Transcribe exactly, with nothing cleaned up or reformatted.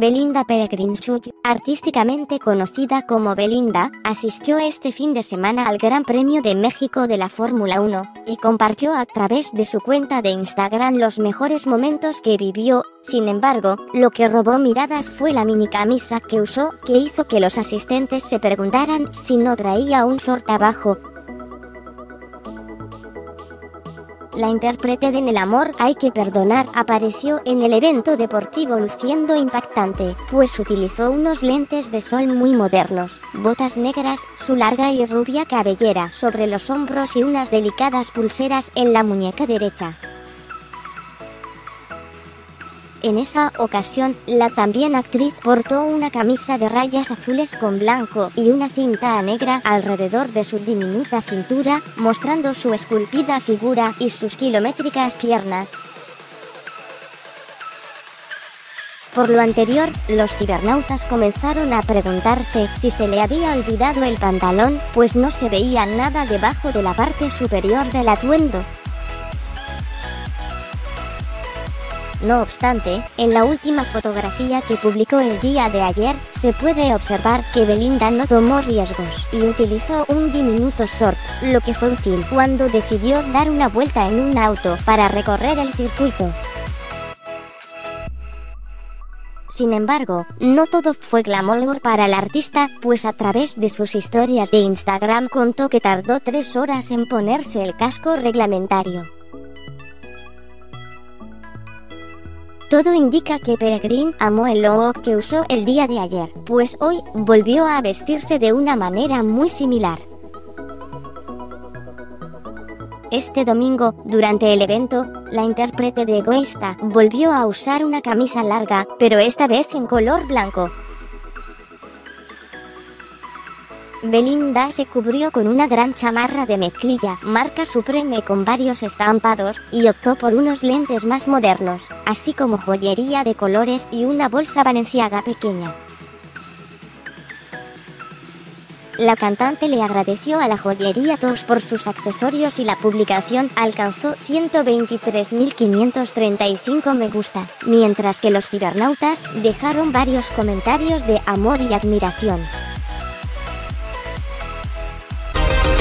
Belinda Peregrín Schüll, artísticamente conocida como Belinda, asistió este fin de semana al Gran Premio de México de la Fórmula uno, y compartió a través de su cuenta de Instagram los mejores momentos que vivió. Sin embargo, lo que robó miradas fue la minicamisa que usó, que hizo que los asistentes se preguntaran si no traía un short abajo. La intérprete de En el amor hay que perdonar apareció en el evento deportivo luciendo impactante, pues utilizó unos lentes de sol muy modernos, botas negras, su larga y rubia cabellera sobre los hombros y unas delicadas pulseras en la muñeca derecha. En esa ocasión, la también actriz portó una camisa de rayas azules con blanco y una cinta negra alrededor de su diminuta cintura, mostrando su esculpida figura y sus kilométricas piernas. Por lo anterior, los cibernautas comenzaron a preguntarse si se le había olvidado el pantalón, pues no se veía nada debajo de la parte superior del atuendo. No obstante, en la última fotografía que publicó el día de ayer, se puede observar que Belinda no tomó riesgos y utilizó un diminuto short, lo que fue útil cuando decidió dar una vuelta en un auto para recorrer el circuito. Sin embargo, no todo fue glamour para la artista, pues a través de sus historias de Instagram contó que tardó tres horas en ponerse el casco reglamentario. Todo indica que Peregrín amó el look que usó el día de ayer, pues hoy volvió a vestirse de una manera muy similar. Este domingo, durante el evento, la intérprete de Egoista volvió a usar una camisa larga, pero esta vez en color blanco. Belinda se cubrió con una gran chamarra de mezclilla, marca Supreme, con varios estampados, y optó por unos lentes más modernos, así como joyería de colores y una bolsa Balenciaga pequeña. La cantante le agradeció a la joyería Tous por sus accesorios y la publicación alcanzó ciento veintitrés mil quinientos treinta y cinco me gusta, mientras que los cibernautas dejaron varios comentarios de amor y admiración.